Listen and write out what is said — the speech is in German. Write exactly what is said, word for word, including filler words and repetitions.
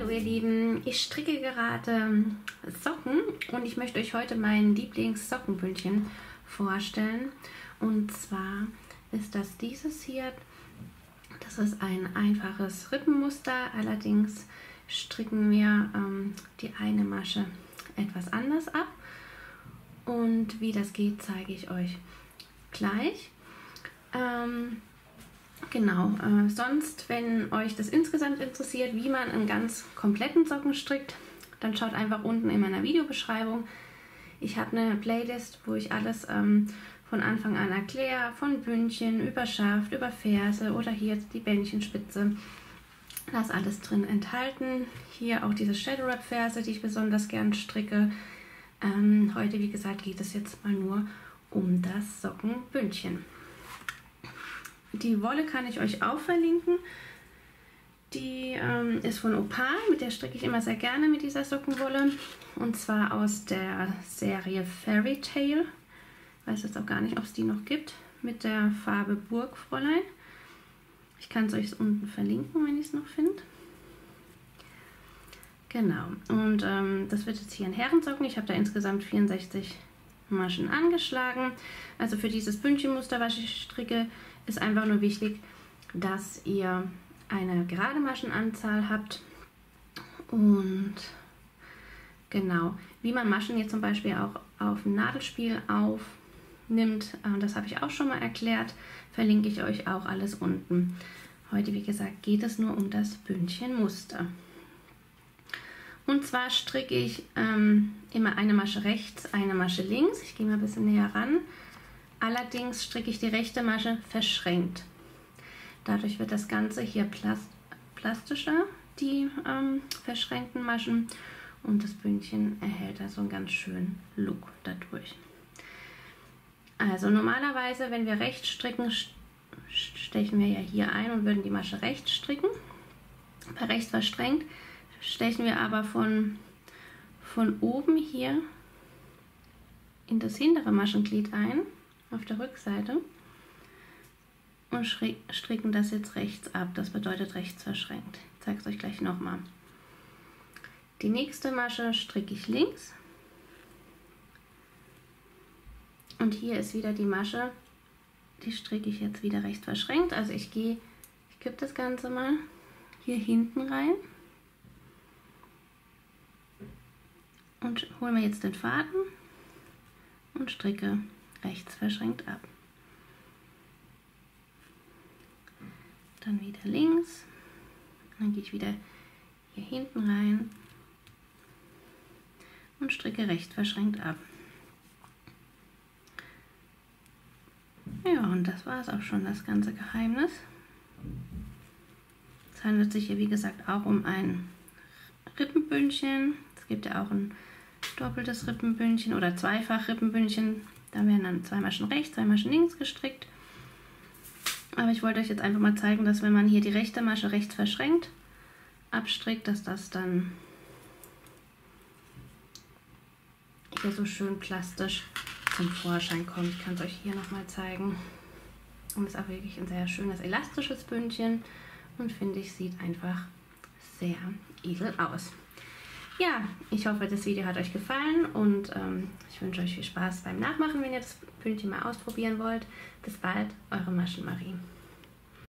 Hallo ihr Lieben, ich stricke gerade Socken und ich möchte euch heute mein Lieblingssockenbündchen vorstellen. Und zwar ist das dieses hier. Das ist ein einfaches Rippenmuster, allerdings stricken wir ähm, die eine Masche etwas anders ab. Und wie das geht, zeige ich euch gleich. Ähm, Genau, äh, sonst, wenn euch das insgesamt interessiert, wie man einen ganz kompletten Socken strickt, dann schaut einfach unten in meiner Videobeschreibung. Ich habe eine Playlist, wo ich alles ähm, von Anfang an erkläre, von Bündchen über Schaft, über Ferse oder hier die Bändchenspitze. Da ist alles drin enthalten. Hier auch diese Shadow Wrap Ferse, die ich besonders gern stricke. Ähm, heute, wie gesagt, geht es jetzt mal nur um das Sockenbündchen. Die Wolle kann ich euch auch verlinken. Die ähm, ist von Opal, mit der stricke ich immer sehr gerne mit dieser Sockenwolle. Und zwar aus der Serie Fairy Tale. Ich weiß jetzt auch gar nicht, ob es die noch gibt. Mit der Farbe Burgfräulein. Ich kann es euch unten verlinken, wenn ich es noch finde. Genau. Und ähm, das wird jetzt hier ein Herrensocken. Ich habe da insgesamt vierundsechzig Maschen angeschlagen. Also für dieses Bündchenmuster, was ich stricke, ist einfach nur wichtig, dass ihr eine gerade Maschenanzahl habt. Und genau, wie man Maschen jetzt zum Beispiel auch auf dem Nadelspiel aufnimmt, das habe ich auch schon mal erklärt, verlinke ich euch auch alles unten. Heute, wie gesagt, geht es nur um das Bündchenmuster. Und zwar stricke ich ähm, immer eine Masche rechts, eine Masche links. Ich gehe mal ein bisschen näher ran. Allerdings stricke ich die rechte Masche verschränkt. Dadurch wird das Ganze hier plast plastischer, die ähm, verschränkten Maschen. Und das Bündchen erhält also einen ganz schönen Look dadurch. Also normalerweise, wenn wir rechts stricken, stechen wir ja hier ein und würden die Masche rechts stricken. Bei rechts verschränkt stechen wir aber von, von oben hier in das hintere Maschenglied ein, auf der Rückseite, und stricken das jetzt rechts ab. Das bedeutet rechts verschränkt. Ich zeige es euch gleich nochmal. Die nächste Masche stricke ich links. Und hier ist wieder die Masche, die stricke ich jetzt wieder rechts verschränkt. Also ich gehe, ich kippe das Ganze mal hier hinten rein und hole mir jetzt den Faden und stricke rechts verschränkt ab. Dann wieder links. Dann gehe ich wieder hier hinten rein und stricke rechts verschränkt ab. Ja, und das war es auch schon, das ganze Geheimnis. Es handelt sich hier, wie gesagt, auch um ein Rippenbündchen. Es gibt ja auch ein doppeltes Rippenbündchen oder zweifach Rippenbündchen. Da werden dann zwei Maschen rechts, zwei Maschen links gestrickt. Aber ich wollte euch jetzt einfach mal zeigen, dass wenn man hier die rechte Masche rechts verschränkt abstrickt, dass das dann hier so schön plastisch zum Vorschein kommt. Ich kann es euch hier nochmal zeigen. Und es ist auch wirklich ein sehr schönes elastisches Bündchen. Und finde ich, sieht einfach sehr edel aus. Ja, ich hoffe, das Video hat euch gefallen und ähm, ich wünsche euch viel Spaß beim Nachmachen, wenn ihr das Bündchen mal ausprobieren wollt. Bis bald, eure Maschenmarie.